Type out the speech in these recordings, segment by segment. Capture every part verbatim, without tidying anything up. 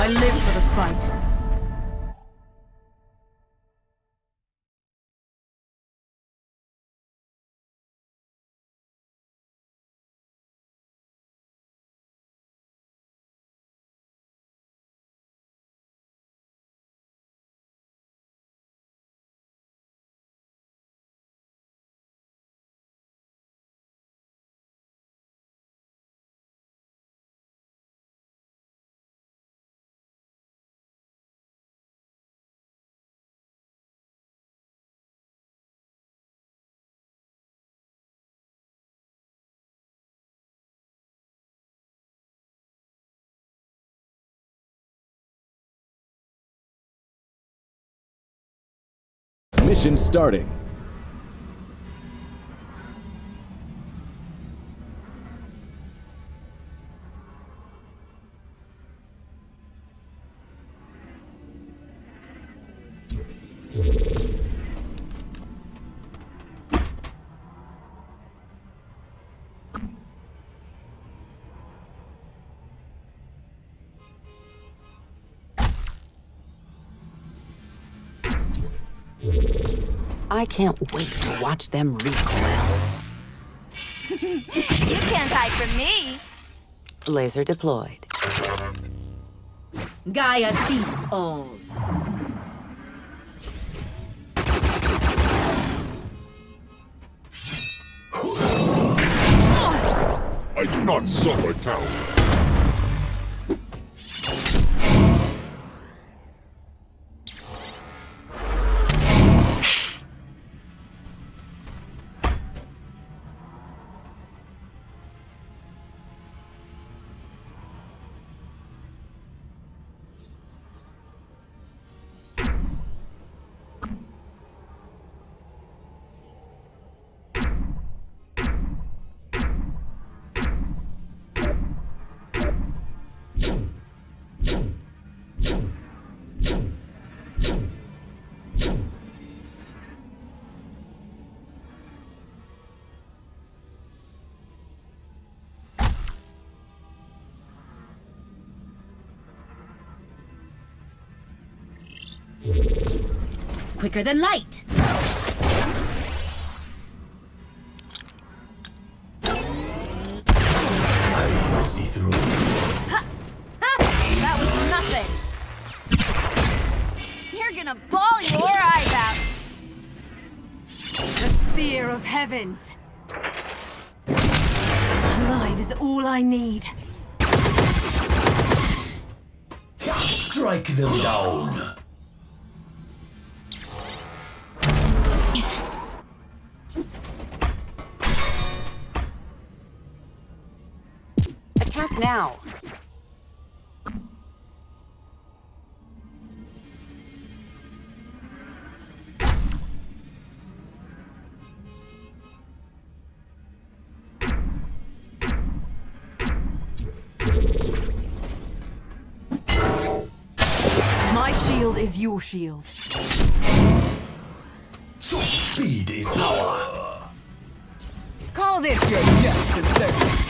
I live for the fight. Mission starting. I can't wait to watch them recoil. You can't hide from me! Laser deployed. Gaia sees all. I do not suffer, coward. Quicker than light! I will see through. Ha! Ha! That was nothing! You're gonna bawl your eyes out! The Spear of Heavens! Alive is all I need. Strike them down! Now. My shield is your shield. So speed is power. Call this your just desserts.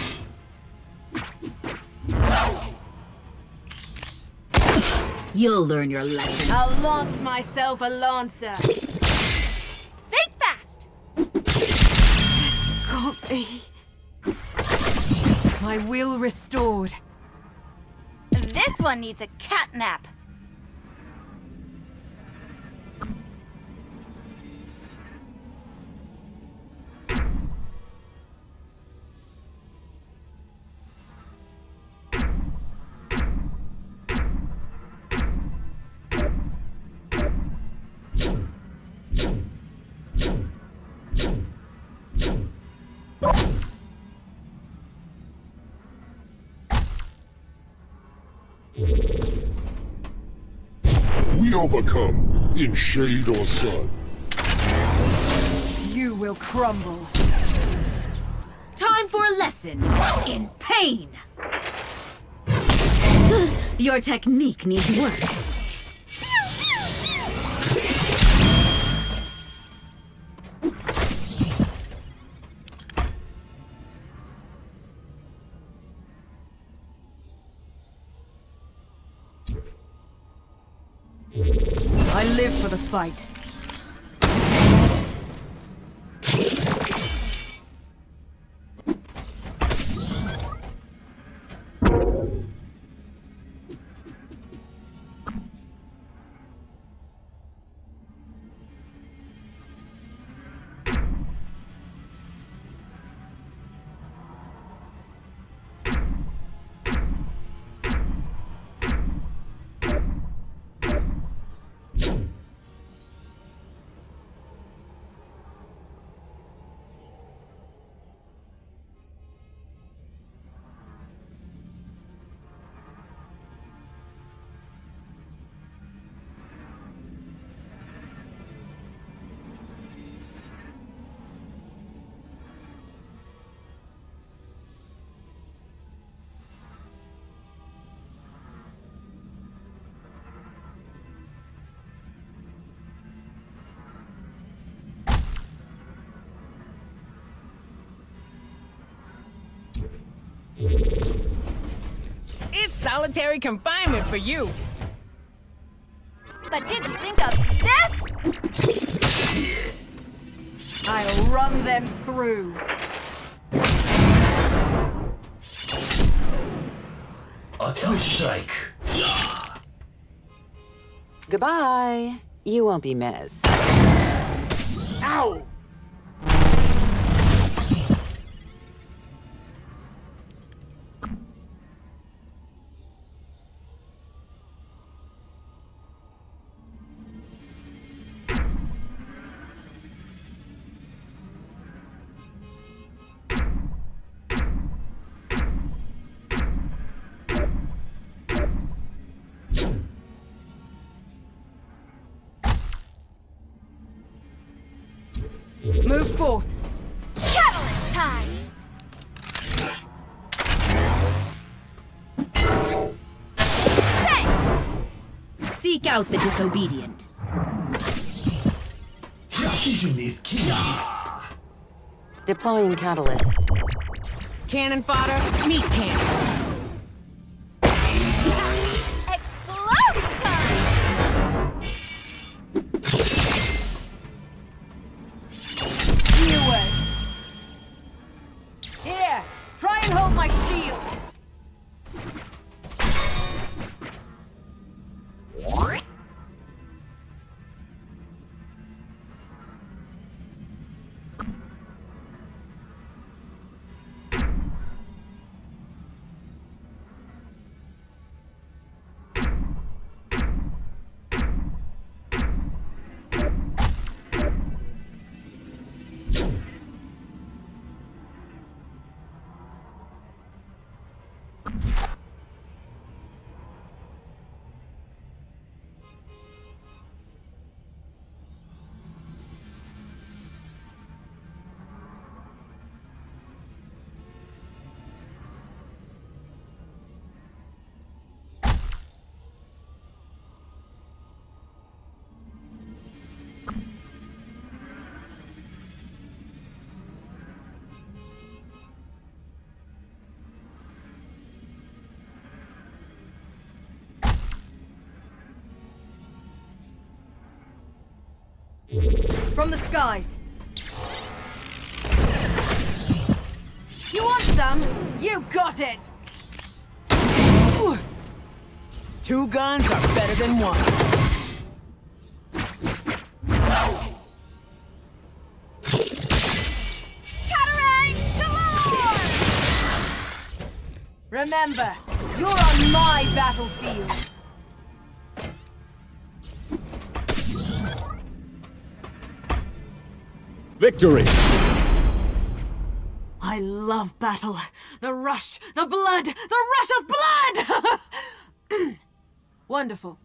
You'll learn your lesson. I'll lance myself a lancer. Think fast! This can't be. My will restored. This one needs a catnap. Overcome, in shade or sun. You will crumble. Time for a lesson in pain. Your technique needs work. Live for the fight. It's solitary confinement for you. But did you think of this? I'll run them through. A third strike. Goodbye. You won't be missed. Ow! Move forth. Catalyst time! Thanks. Seek out the disobedient. Precision is key. Deploying catalyst. Cannon fodder, meat cannon. From the skies. You want some? You got it! Ooh. Two guns are better than one. Cataract galore! Remember, you're on my battlefield. Victory! I love battle. The rush, the blood, the rush of blood! Wonderful.